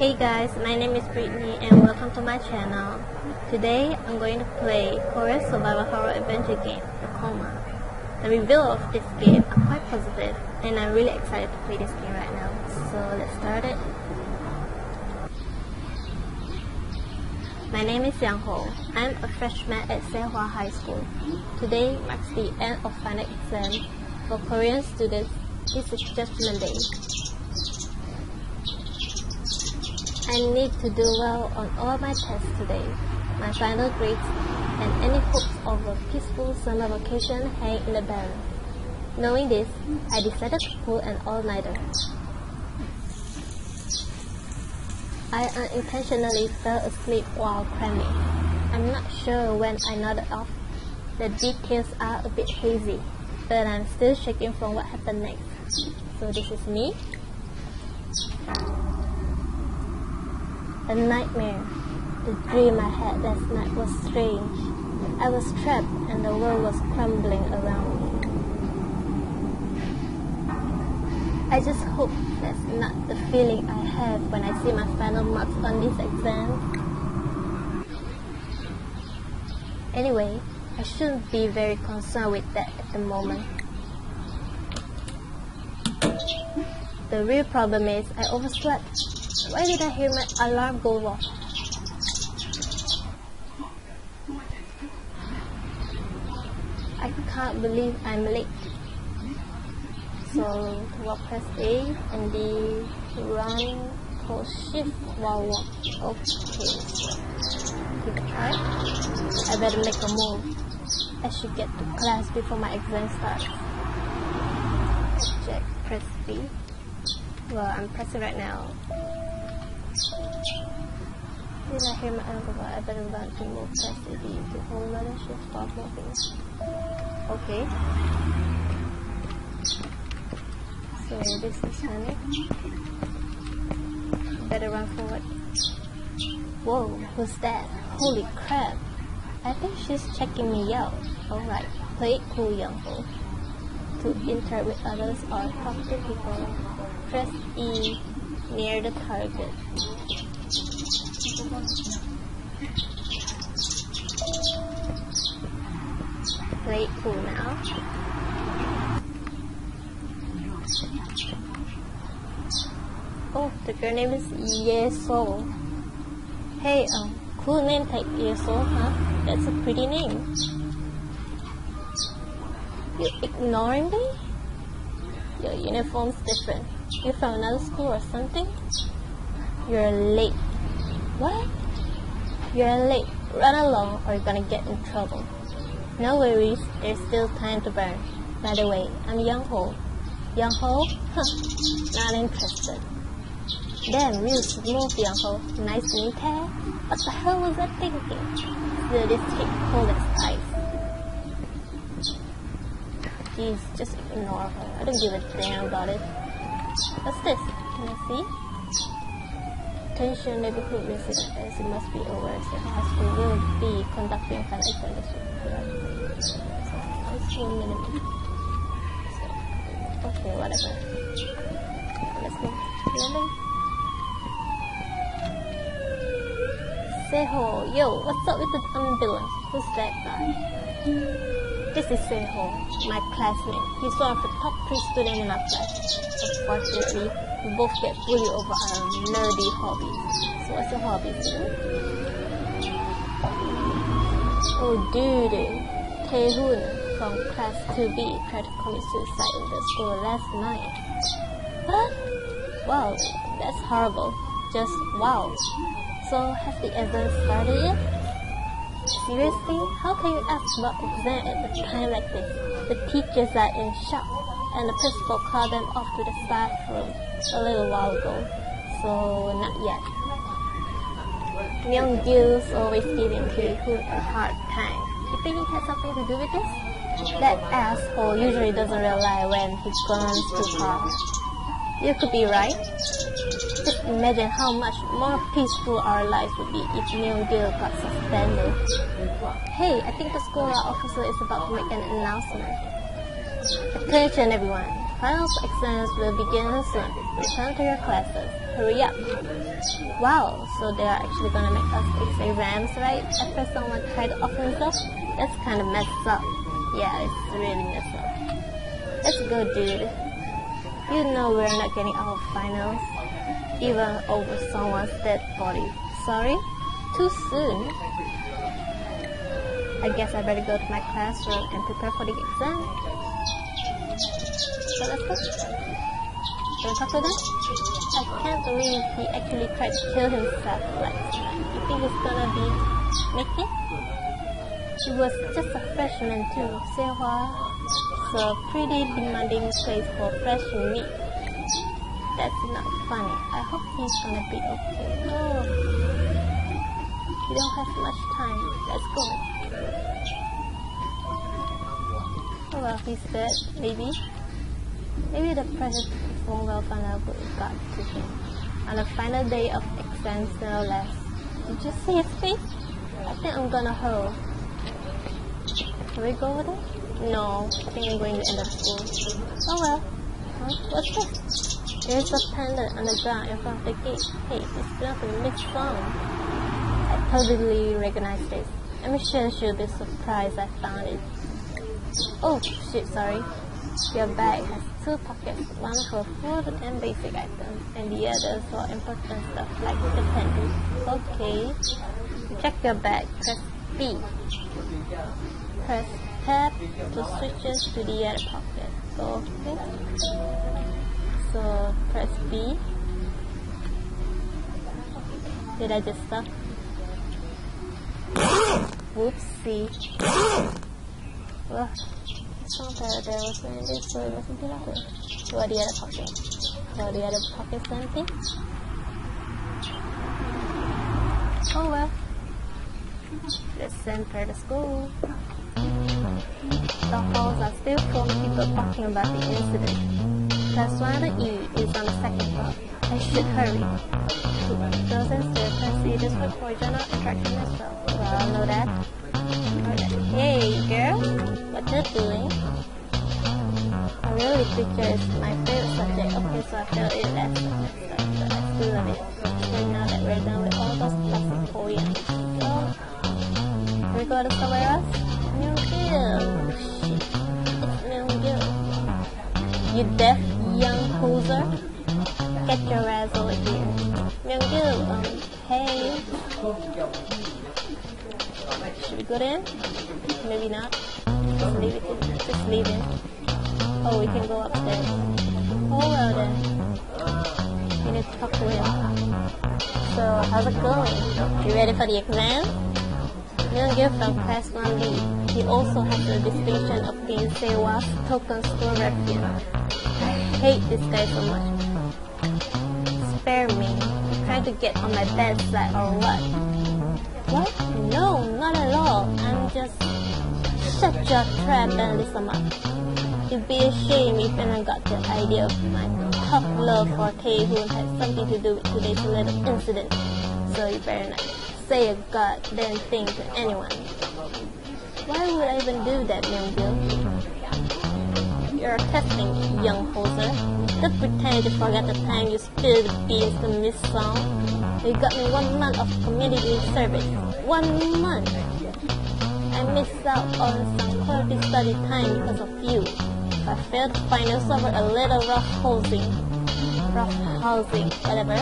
Hey guys, my name is Brittany and welcome to my channel. Today I'm going to play Korean survival horror adventure game, The Coma. The review of this game are quite positive and I'm really excited to play this game right now. So let's start it. My name is Youngho. I'm a freshman at Sehwa High School. Today marks the end of final exam for Korean students. This is Judgment Day. I need to do well on all my tests today, my final grades, and any hopes of a peaceful summer vacation hang in the balance. Knowing this, I decided to pull an all-nighter. I unintentionally fell asleep while cramming. I'm not sure when I nodded off. The details are a bit hazy, but I'm still shaking from what happened next. So this is me. A nightmare. The dream I had last night was strange. I was trapped and the world was crumbling around me. I just hope that's not the feeling I have when I see my final marks on this exam. Anyway, I shouldn't be very concerned with that at the moment. The real problem is I overslept. Why did I hear my alarm go off? I can't believe I'm late. So walk past A and B, run, hold shift while walk. Okay. Give it a try. I better make a move. I should get to class before my exam starts. Check, press B. Well, I'm pressing right now. Did I hear my uncle? I better run to move past the D to hold another shift, stop moving. Okay. So this is panic. Better run forward. Whoa, who's that? Holy crap. I think she's checking me out. Alright, play it cool, Youngho. To interact with others or talk to people, press E near the target. Play it cool now. Oh, the girl name is Yeso. Hey, cool name type Yeso, huh? That's a pretty name. You ignoring me? Your uniform's different. You're from another school or something? You're late. What? You're late. Run along or you're gonna get in trouble. No worries, there's still time to burn. By the way, I'm Youngho. Youngho? Not interested. Damn, real smooth, Youngho. Nice meet hair. What the hell was I thinking? Still, this cake cold as ice. Jeez, just ignore her. I don't give a damn about it. What's this? Can I see? Attention neighborhood residents, as you must be aware, the high school will be conducting an exam this week. So, it's 1 minute. So, okay, whatever. Let's move. Remember? Seho, yo, what's up with the ambulance? Who's that guy? This is Seho, my classmate. He's one of the top 3 students in our class. Unfortunately, we both get bullied over our nerdy hobbies. So what's your hobby, sir? Oh dude, Taehoon from class 2B tried to commit suicide in the school last night. What? Wow, that's horrible. Just wow. So has the exam started yet? Seriously, how can you ask about exam at a time like this? The teachers are in shock, and the principal called them off to the staff room a little while ago. So, not yet. Myung-gyu's always giving Taehoon a hard time. You think he has something to do with this? That asshole usually doesn't rely when he guns too hard. You could be right. Just imagine how much more peaceful our lives would be if Myung-gyu got suspended. Hey, I think the school officer is about to make an announcement. Attention everyone. Final exams will begin soon. Return to your classes. Hurry up. Wow, so they are actually gonna make us take exams, right? After someone tried to offer himself? That's kind of messed up. Yeah, it's really messed up. Let's go, dude. You know we're not getting our finals, even over someone's dead body. Sorry? Too soon. I guess I better go to my classroom and prepare for the exam. So let's go. Don't talk to them? I can't believe he actually tried to kill himself last time. You think he's gonna be making it? She was just a freshman too. Sehwa, so pretty demanding place for freshman meat. That's not funny. I hope he's gonna be okay. No. We don't have much time. Let's go. Oh well, he's dead, maybe. Maybe the pressure to perform well final will got to him. On the final day of exams, no less. Did you see his face? I think I'm gonna hurl. Can we go over there? No, I think I'm going to end up school. Oh well. Huh? What's this? There's a pendant on the ground in front of the gate. Hey, it's not a Miss Song. Totally recognize this. I'm sure she'll be surprised I found it. Oh shit, sorry. Your bag has two pockets, one for food and basic items, and the other for important stuff like the pantry. Okay. Check your bag. Press B. Press tab to switch to the other pocket. Okay. So press B. Did I just stop? Whoopsie. Well, it's not that there was an ending, so it wasn't too awkward. What the other pocket? What the other pocket's empty? Oh well. Let's send her to school. The halls are still full of people talking about the incident. Class 1 of the E is on the second floor. I should hurry. Those and students can see this report are not attracting as well. Well, know that. Hey, girl, what you doing? I really picture is my favorite subject. Okay, so I feel it as subject, but I still love it. But now that we're done with all those classic poems, so we go to somewhere else. Myung-gyu. Shit, it's Myung-gyu. You deaf young poser? Get your ass over here. Myung-gyu, hey. Should we go in? Maybe not. Just leave it. Just leave it. Oh, we can go upstairs. Oh well then. We need to talk to him. So, how's it going? You ready for the exam? Myung-gyu from class 1B. He also has the distinction of being Sehwa's token school refuge. I hate this guy so much. Spare me. Trying to get on my bedside or what? What? No, not at all. I'm just... Shut your trap and listen up. It'd be a shame if anyone got the idea of my tough love for Taehoon had something to do with today's little incident. So you better not say a goddamn thing to anyone. Why would I even do that, Myung-gyu? You're testing, young hoser. Don't pretend you forgot the time you spilled the beans to Miss Song. You got me 1 month of community service. 1 month! I missed out on some quality study time because of you. I failed the finals over a little rough housing, whatever.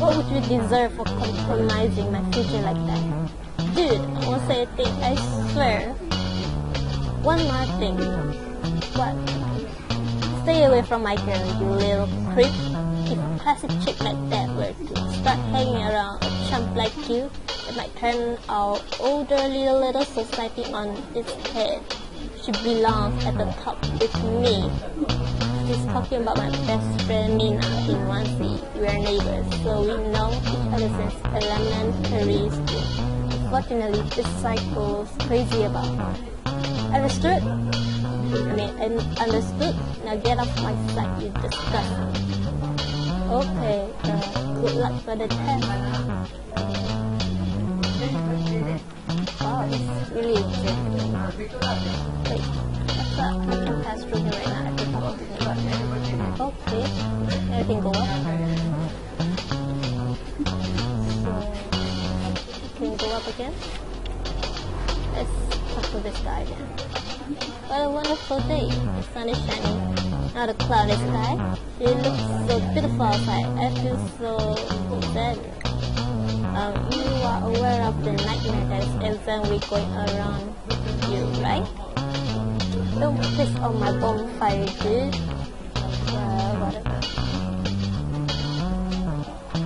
What would you deserve for compromising my future like that? Dude, I won't say a thing, I swear. One more thing. What? Stay away from my girl, you little creep. If a classic chick like that were to start hanging around a chump like you, it might turn our elderly little society on its head. She belongs at the top with me. She's talking about my best friend Mina in 1C. We're neighbors, so we know each other since elementary school. Unfortunately, this cycle's crazy about her. Understood? Understood? Now get off my side, you disgust me. Okay, good luck for the test. Wow, it's really good. Pass through here right now. I think I'm okay. Okay. Everything go up. So, can you go up again? Let's talk to this guy again. What a wonderful day. The sun is shining, not a clouded sky. It looks so beautiful outside. I feel so sad. You are aware of the nightmare that is every week going around you, right? Don't piss on my bonfire, dude. Whatever.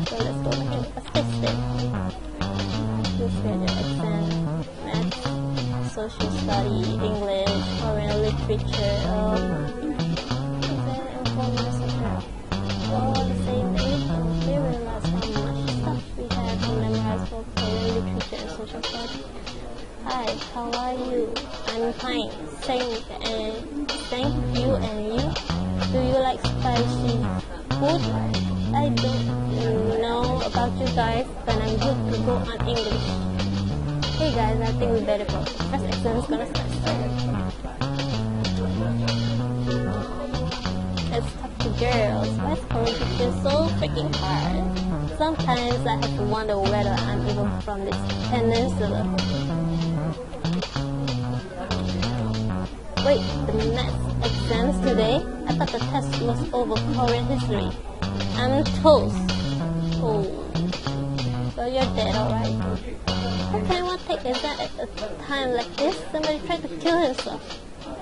So let's go and assistant. Social study, English, foreign literature, and foreigners and that. All the same thing, we realized how much stuff we had to memorize for foreign literature and social study. Hi, how are you? I'm fine. Thank you and you? Do you like spicy food? I don't know about you guys, but I'm good to go on English. Hey guys, I think we better go. That's excellent. It's gonna start. Let's talk to girls. My school is so freaking hard. Sometimes I have to wonder whether I'm even from this peninsula. Wait, the math exams today? I thought the test was over Korean history. I'm toast. Oh, so you're dead, alright? How can one take an exam at a time like this? Somebody tried to kill himself.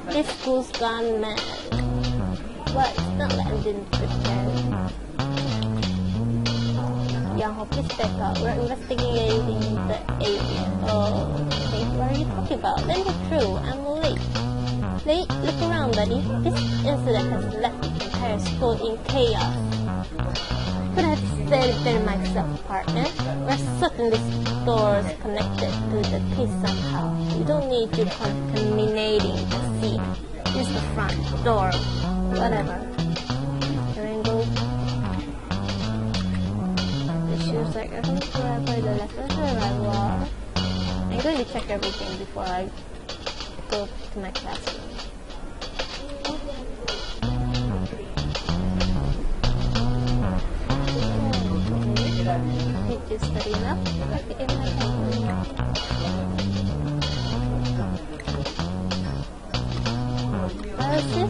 This school's gone mad. Well, it's not like I didn't prepare. Youngho, please back up. We're investigating the area. Oh, okay. What are you talking about? Let me through. I'm late. Late? Look around, buddy. This incident has left the entire school in chaos. Could I have said it better myself, partner? We're certainly doors connected to the piece somehow. You don't need to contaminating the seat. Use the front door. Whatever. Triangle. The shoes like I think wherever the left or the right wall. I'm going to check everything before I go to my classroom. Did you study enough? Okay, there's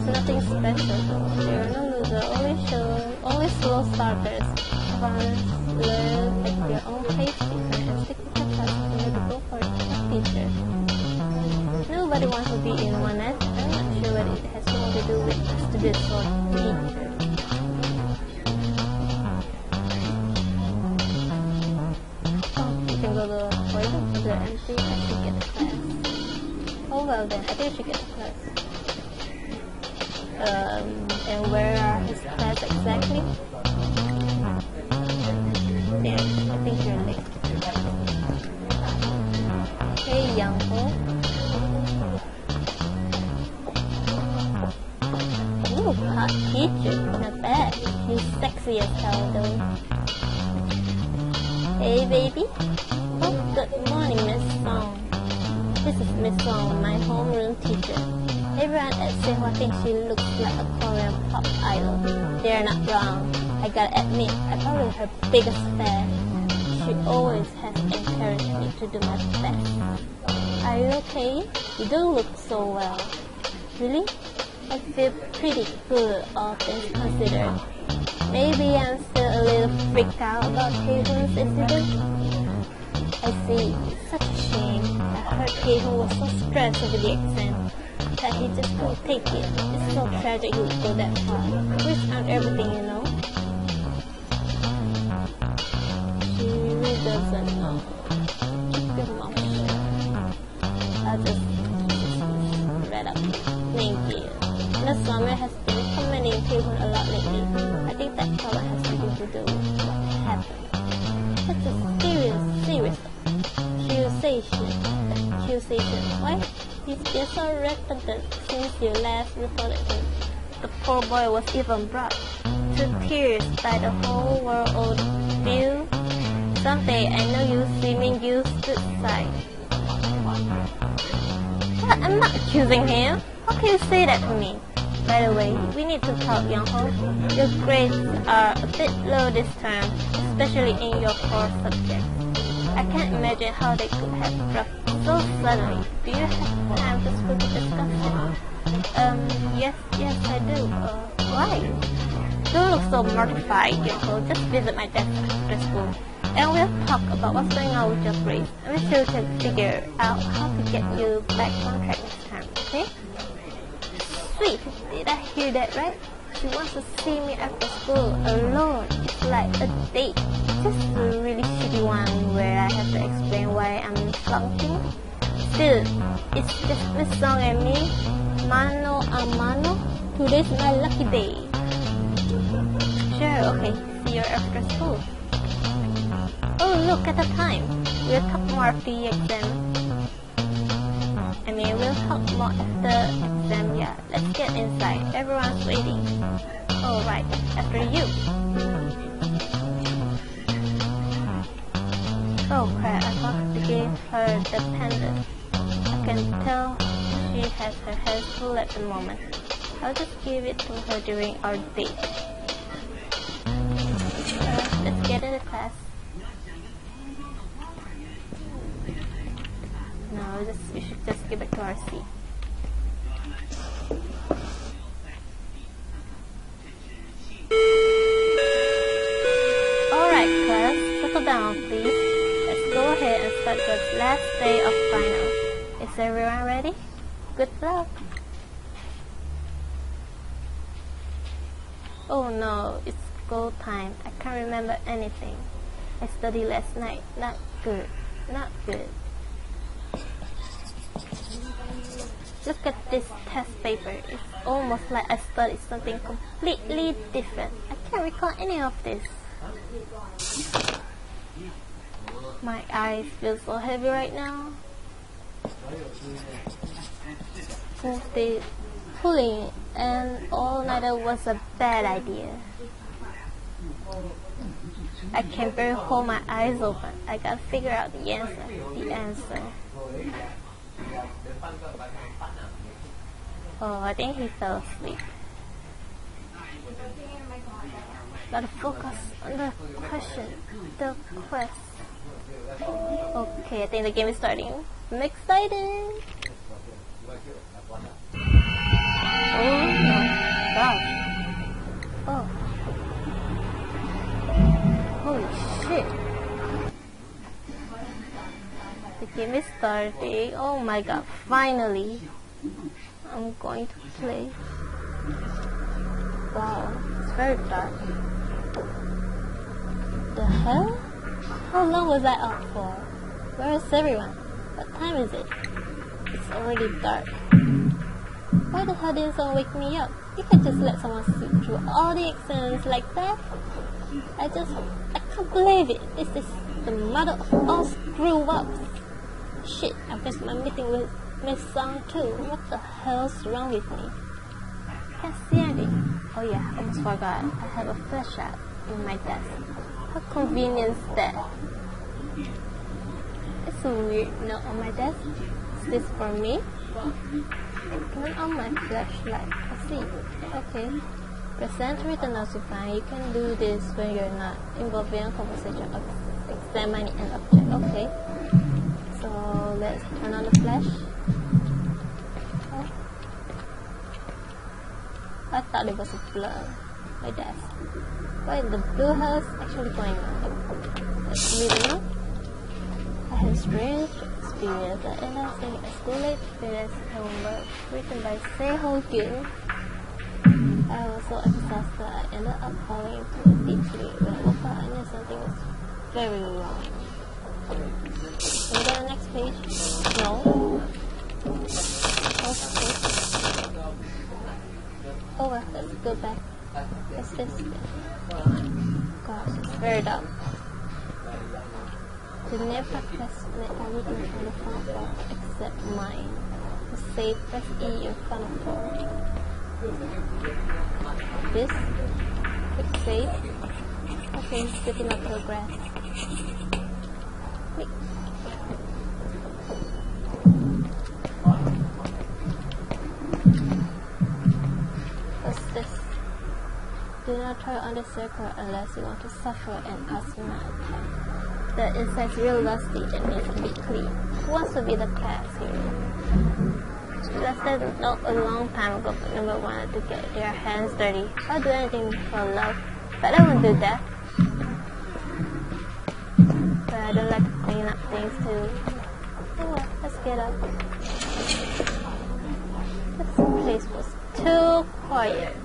nothing special. There are no losers, only slow starters. Farmers learn at their own pace and stick to the class and go for a teacher. Nobody wants to be in one net. I'm not sure what it has more to do with students or teachers. And see if I should get the class. Oh well then, I think I should get the class. And where are his class exactly? There, I think you're late. Hey Youngho. Ooh, hot teacher, not bad. He's sexy as hell though. Hey baby. Good morning, Miss Song. This is Miss Song, my homeroom teacher. Everyone at Sehwa thinks she looks like a Korean pop idol. They're not wrong. I gotta admit, I'm probably her biggest fan. She always has encouraged me to do my best. Are you okay? You don't look so well. Really? I feel pretty good, all things considered. Maybe I'm still a little freaked out about Hazel's incident. I see. It's such a shame. I heard Seho was so stressed over the exam that he just couldn't take it. It's so tragic he would go that far. Risk out everything, you know. She really doesn't know. Good mom. I just read up. Thank you. The summer has been commenting Seho a lot lately. I think that probably has something to do with what happened. Such a serious. Accusation. Why? He's so repentant since you last reported him. The poor boy was even brought to tears by the whole world old view. Someday I know you'll see Myung-gyu's good side. But I'm not accusing him. How can you say that to me? By the way, we need to talk, Youngho. Your grades are a bit low this term, especially in your core subjects. I can't imagine how they could have dropped so suddenly. Do you have time for school to discuss it? Yes, I do. Why? Don't look so mortified, Youngho. Just visit my desk after school, and we'll talk about what's going on with your grades. I'm sure we can figure out how to get you back on track next time, okay? Sweet, did I hear that right? She wants to see me after school alone. It's like a date. Just a really shitty one where I have to explain why I'm flunking. Still, it's just Miss Song and me, mano a mano. Today's my lucky day. Sure, okay. See you after school. Oh, look at the time. We'll talk more after the exam. We'll talk more after exam, yeah. Let's get inside. Everyone's waiting. Alright, after you. Oh crap, I forgot to give her the pendant. I can tell she has her hands full at the moment. I'll just give it to her during our date. Let's get into class. No, we should just get back to our seat. Alright class, settle down please. Let's go ahead and start the last day of finals. Is everyone ready? Good luck! Oh no, it's go time. I can't remember anything. I studied last night. Not good. Not good. Look at this test paper. It's almost like I studied something completely different. I can't recall any of this. My eyes feel so heavy right now. Pulling an all-nighter was a bad idea. I can't barely hold my eyes open. I gotta figure out the answer. Oh, I think he fell asleep. Gotta focus on the question, the quest. Okay, I think the game is starting. I'm excited! Oh my gosh. Oh. Holy shit. The game is starting. Oh my god, finally! I'm going to play. Wow, it's very dark. The hell? How long was I out for? Where is everyone? What time is it? It's already dark. Why the hell didn't someone wake me up? You could just let someone sleep through all the exams like that? I can't believe it. This is the mother of all screw-ups. Shit, I missed my meeting with Miss Song too. What the hell's wrong with me? I can't see anything. Oh yeah, I almost forgot. I have a flashlight in my desk. How convenient is that? It's a weird note on my desk. Is this for me? Turn on my flashlight. I see. Okay. Present written notifying. You can do this when you're not involved in a conversation of examining an object. Okay. So let's turn on the flash. I thought it was a blur. My desk. What in the blue house actually going on? Let's read it now. I have strange experience at enhancing a school-late experience homework written by Se-Hong Kim. I was so exhausted I ended up falling to a deep sleep. When I woke up, I knew something was very wrong. Can we go to the next page? No. Oh well, let's go back. What's this? Gosh, it's very dark. The never press everything on the front door except mine. To say press E in front of door. This. Click save. Okay, sticking up the grass. Wait. do not try on the circle unless you want to suffer an asthma attack. The insect's real lusty and needs to be clean. Who wants to be the cat here? Leslie not a long time ago, but number one to get their hands dirty. I'll do anything for love, but I won't do that. But I don't like to clean up things too. Anyway, let's get up. This place was too quiet.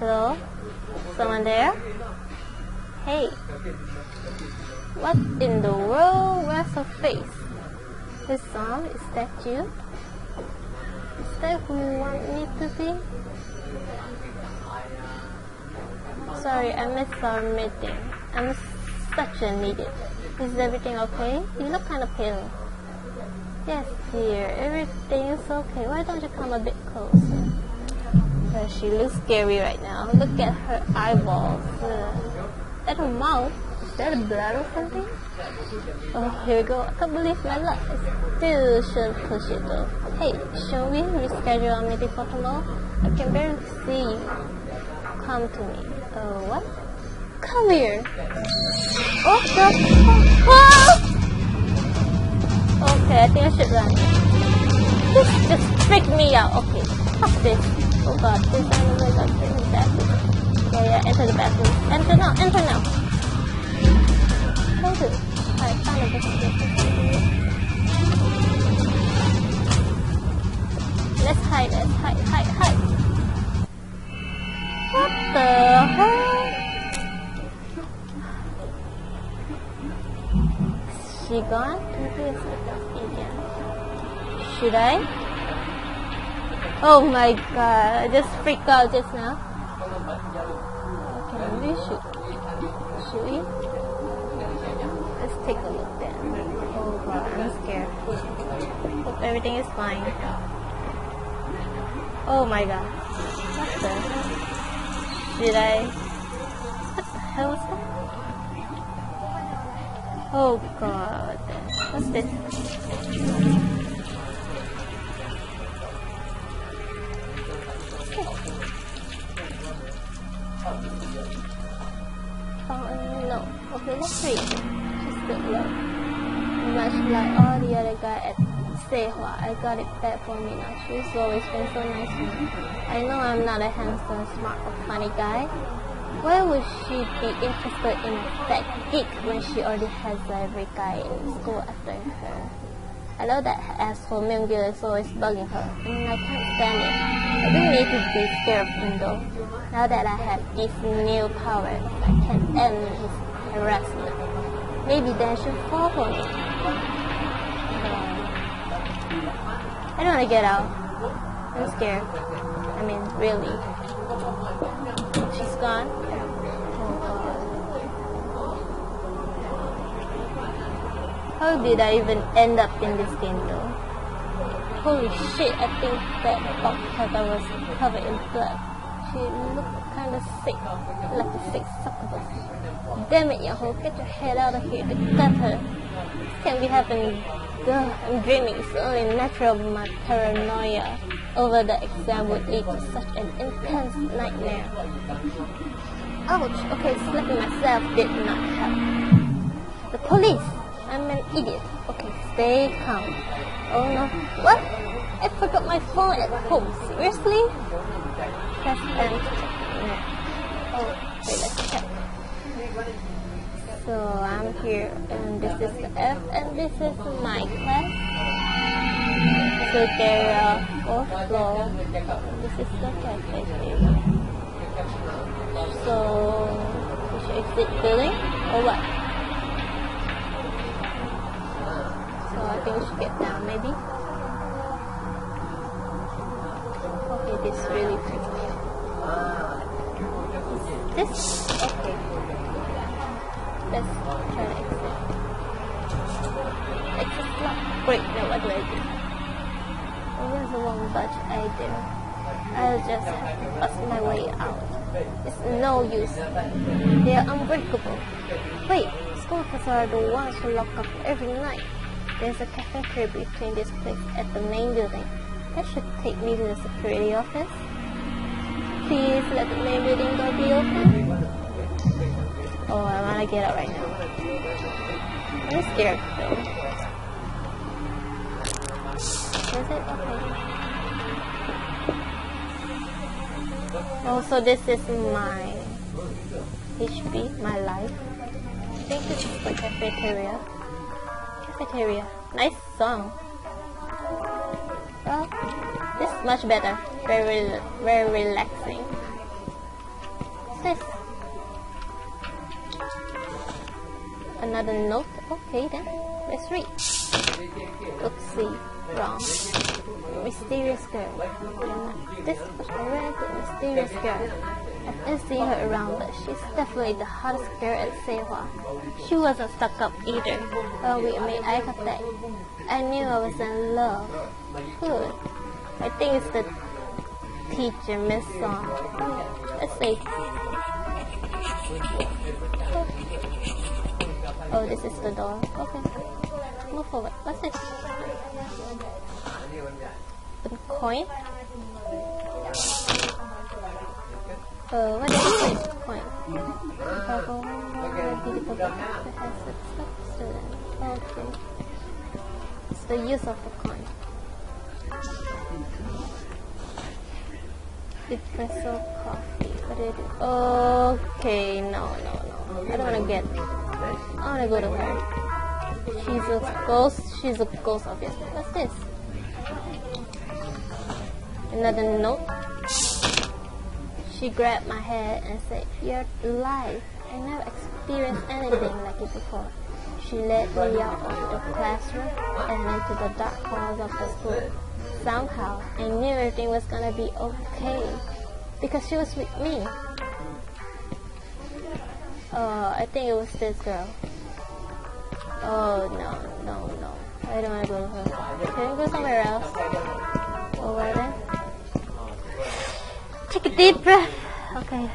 Hello? Someone there? Hey. What in the world? Where's her face? Miss Song, is that you? Is that who you want me to be? Sorry, I missed our meeting. I'm such a idiot. Is everything okay? You look kind of pale. Yes, dear. Everything's okay. Why don't you come a bit closer? Well, she looks scary right now. Look at her eyeballs. At her mouth. Is that blood or something? Oh, here we go. I can't believe my luck. Still should push it though. Hey, shall we reschedule our meeting for tomorrow? I can barely see you. Come to me. Oh, what? Come here. Oh, God. Oh. Okay, I think I should run. This just freaked me out. Okay, stop this. Oh, God. This animal is like the bathroom. Yeah, enter the bathroom. Enter now, enter now. Alright, found it. Let's hide. What the hell? Is she gone? Should I? Oh my god, I just freaked out just now. Okay, maybe should we? Take a look then. Oh god, I'm scared. Hope everything is fine. Oh my god. What the hell? Did I? What the hell was that? Oh god. What's this? Oh, no. Okay, let's read. Look. Much like all the other guys at Sehwa, I got it bad for Mina. She's always been so nice to me. I know I'm not a handsome, smart, or funny guy. Why would she be interested in that geek when she already has every guy in school after her? I know that asshole Myung-gyu is always bugging her. I mean, I can't stand it. I don't need to be scared of him though. Now that I have these new powers, I can end his harassment. Maybe then she'll fall for me. I don't want to get out. I'm scared. I mean, really. She's gone. How did I even end up in this game though? Holy shit, I think that box cover was covered in blood. She looked kind of sick, like a sick succubus. Damn it, Youngho, get your head out of here. Stop her. This can't be happening. Ugh, I'm dreaming. It's only natural my paranoia over the exam would lead to such an intense nightmare. Ouch, okay, slapping myself did not help. The police! I'm an idiot. Okay, stay calm. Oh no. What? I forgot my phone at home. Seriously? Press M to check. Oh, wait, let's check. So I'm here, and this is the F, and this is my class. So there are 4 floors. This is the cafe area. So we should exit building or what? So I think we should get down, maybe. Okay, this really freaks me out. This okay. Let's try to exit. Exit locked. Great, now what do I do? Oh, there's a wrong budget idea. I'll just have to bust my way out. It's no use. They are unbreakable. Wait, stalkers are the ones who lock up every night. There's a cafeteria between this place and the main building. That should take me to the security office. Please let my reading door be open. Oh, I want to get up right now. I'm scared though. Is it? Okay. Oh, so this is my HP, my life. I think this is the cafeteria. Cafeteria. Nice song. Well, this is much better. Very relaxing. What's this? Another note? Okay then, let's read. Oopsie, wrong. Mysterious girl. This was already the mysterious girl. I've been seeing her around, but she's definitely the hottest girl at Sehwa. She wasn't stuck up either. Oh, we made eye contact. I knew I was in love. Good. I think it's the teacher, Miss Song. Let's see. Oh, this is the door. Okay. Move forward. What's this? A coin? What is this coin? Okay. It's the use of the coin. Espresso coffee. What is it? Okay, no. I don't want to get it. I wanna go to her. She's a ghost obviously. What's this? Another note. She grabbed my head and said, "You're alive. I never experienced anything like it before." She led me out of the classroom and into the dark halls of the school. Somehow I knew everything was gonna be okay because she was with me. I think it was this girl. Oh, no. I don't want to go to her. Can we go somewhere else? Over there? Take a deep breath. Okay.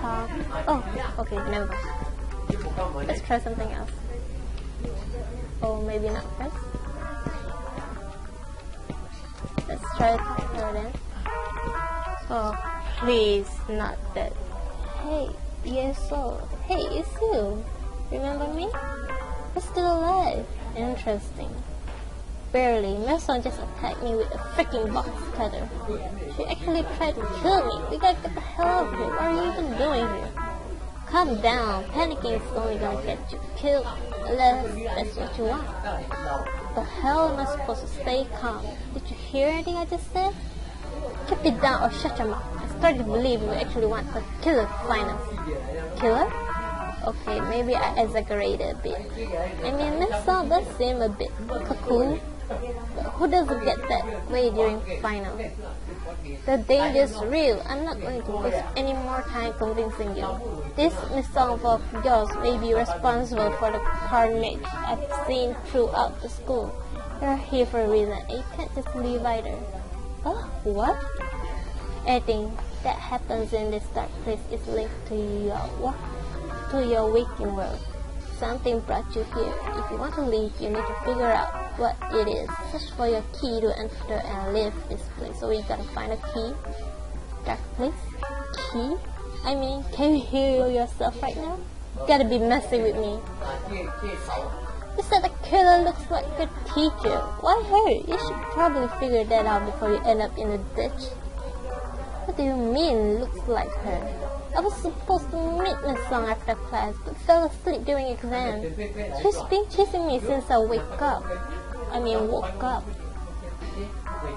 Talk. Oh, okay, never mind. Let's try something else. Oh, maybe not first. Let's try her then. Oh, please, not that. Hey. Yeso. Hey, it's you. Remember me? We're still alive. Interesting. Barely. Miss Song just attacked me with a freaking box cutter. She actually tried to kill me. We gotta get the hell out of here. What are you even doing here? Calm down. Panicking is only gonna get you killed unless that's what you want. The hell am I supposed to stay calm? Did you hear anything I just said? Keep it down or shut your mouth. I started to believe you actually want a killer to find us. Killer? Okay, maybe I exaggerated a bit. I mean, Miss Song does seem a bit cuckoo, but who doesn't get that way during final? The danger's real. I'm not going to waste any more time convincing you. This Miss Song of yours may be responsible for the carnage I've seen throughout the school. You're here for a reason, and you can't just leave either. Oh, what? Anything that happens in this dark place is linked to your waking world. Something brought you here. If you want to leave, you need to figure out what it is. Search for your key to enter and leave this place. So we gotta find a key. Dark place? Key? I mean, can you hear yourself right now? You gotta be messing with me. You said the killer looks like your teacher. Why her? You should probably figure that out before you end up in a ditch. What do you mean, looks like her? I was supposed to meet Miss Song after class, but fell asleep during exam. She's been chasing me since I woke up.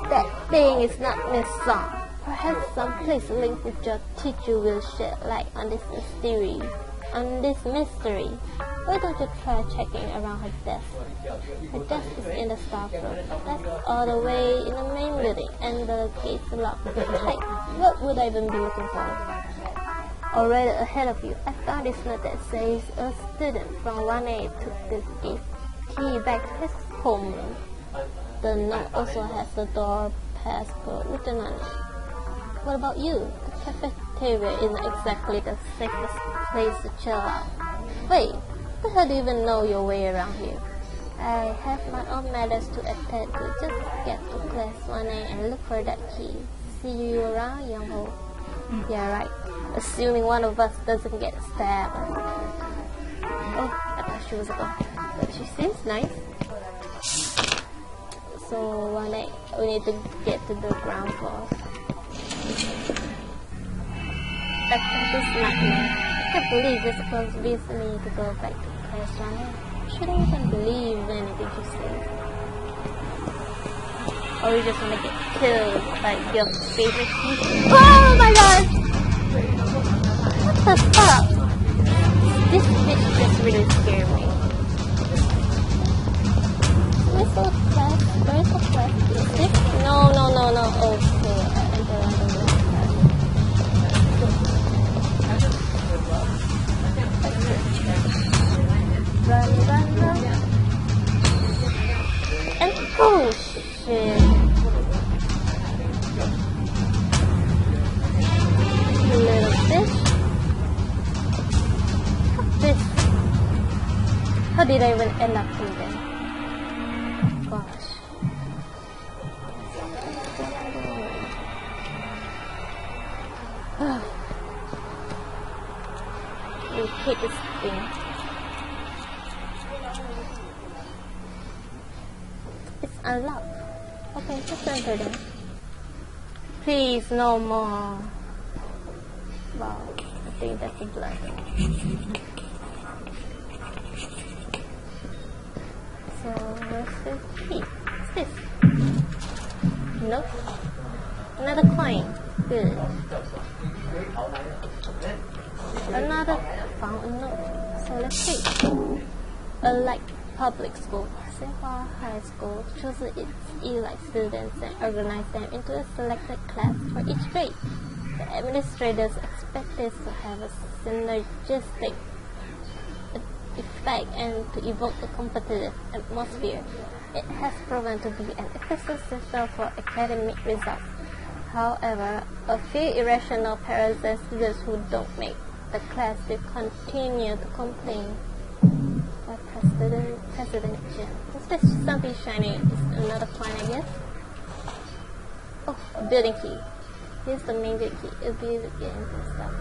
That thing is not Miss Song. Perhaps some place linked with your teacher will shed light on this mystery. Why don't you try checking around her desk? Her desk is in the staff room. That's all the way in the main building, and the gate's locked. Like, what would I even be looking for? Already ahead of you, I found this note that says a student from 1A took this key back to his homeroom. The note also has the door passcode written on it. What about you? The cafeteria isn't exactly the safest place to chill out. Wait, the hell do you even know your way around here? I have my own matters to attend to. Just get to class 1A and look for that key. See you around, Youngho. Yeah, right. Assuming one of us doesn't get stabbed. Oh, I thought she was a girl. But she seems nice. So we need to get to the ground floor. That's this nightmare. I can't believe you're supposed to be for me to go back to the past, Johnny. I shouldn't even believe anything she says. Or we just want to get killed by your favorite people. Oh my god! What the fuck? This bitch just really scared me. We're so fast. We're so fast. This? No. Oh, cool. I don't want to do that. Run. And oh shit. Little fish. How did I even end up here then? Gosh. You hate this thing. It's unlocked. Okay, just enter then. Please, no more. Wow, I think that's a blood. So, what's this? Hey, what's this? Nope. Another coin. Good. Another fountain note. So, let's see. Unlike public school, Sehwa High School chooses its elite students and organizes them into a selected class for each grade. The administrators expect this to have a synergistic effect and to evoke a competitive atmosphere. It has proven to be an effective system for academic results. However, a few irrational parents and students who don't make the class will continue to complain. What president? Is this something shiny? It's another coin, I guess. Oh, a building key. Here's the main gate key. It'll be the game and stuff.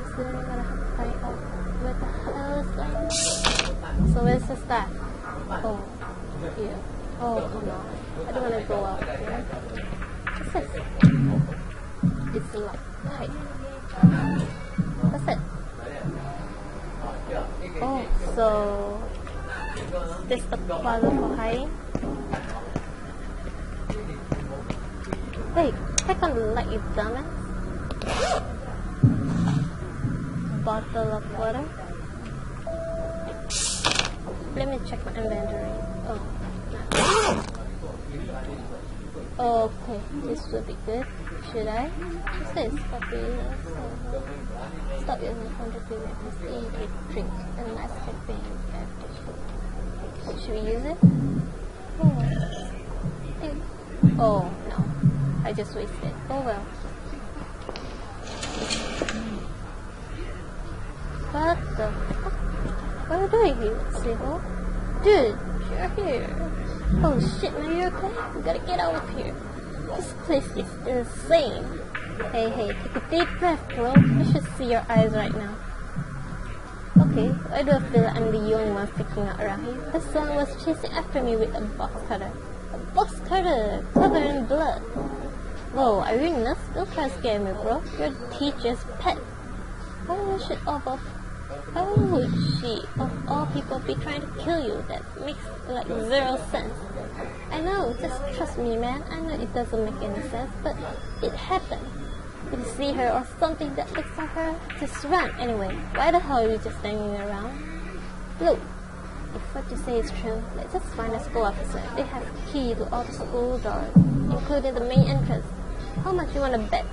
It's really gonna have to find out what the hell is going on. So where's the staff? Oh, here. Oh no. I don't wanna go out here. What's this? It's locked. Right. What's it? Oh, so this is the plaza for hiding? Wait. Check on the light, you dumbass. Bottle of water. Let me check my inventory. Oh. Okay, this will be good. Should I? What's this? Copy. Stop using counterfeit. Eat, drink, and nice caffeine beverage. Should we use it? Oh no. I just wasted. Oh well. What the fuck? What are you doing here, Seho? Dude, you're here. Oh shit, now you're okay? We gotta get out of here. This place is insane. Hey, take a deep breath, bro. I should see your eyes right now. Okay, I don't feel like I'm the only one freaking out around here. The son was chasing after me with a box cutter. A box cutter covered in blood. Whoa, are you nuts? Don't try to scare me, bro. You're the teacher's pet. Why would she, of all people, be trying to kill you? That makes, like, zero sense. I know, just trust me, man. I know it doesn't make any sense, but it happened. If you see her or something that looks like her, just run. Anyway, why the hell are you just standing around? Look, if what you say is true, let's just find a school officer. They have a key to all the school doors, including the main entrance. How much you wanna bet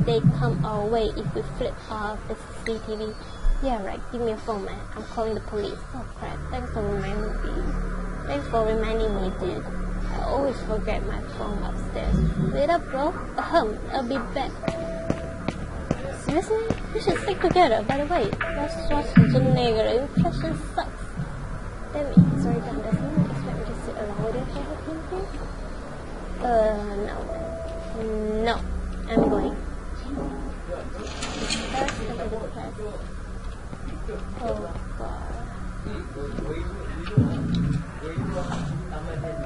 they come our way if we flip off the CCTV? Yeah, right. Give me a phone, man. I'm calling the police. Oh crap! Thanks for reminding me, dude. I always forget my phone upstairs. Wait up, bro. I'll be back. Seriously? We should stick together. By the way, what's the negative impression sucks. Damn it. Sorry, Dan doesn't expect me to sit along with you for the whole thing. No. I'm going.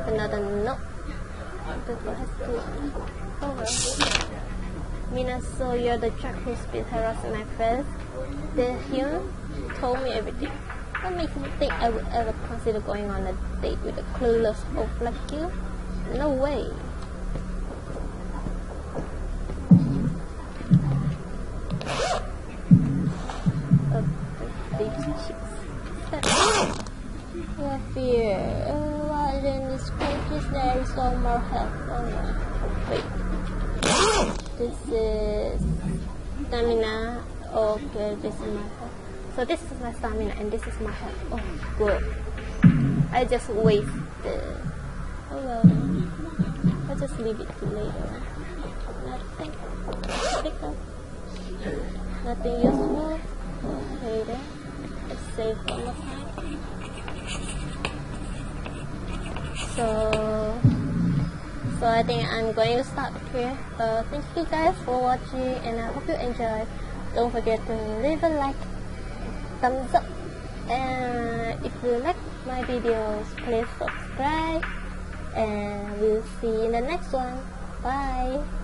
Another knot that has to cover. Mina, so you're the jerk who spit harassing my friends. Then Hyun told me everything. What makes you think I would ever consider going on a date with a clueless oaf like you? No way. What fear? Why then this creature's there is no more help? Oh, wait. This is stamina. Okay, this is my health. So this is my stamina and this is my health. Oh, good. I just wasted. Hello. I'll just leave it to later. Nothing. Pick up. Nothing useful. Later. Let's save all the time. So I think I'm going to stop here. Thank you guys for watching and I hope you enjoyed. Don't forget to leave a like, thumbs up, and if you like my videos, please subscribe, and we'll see you in the next one. Bye!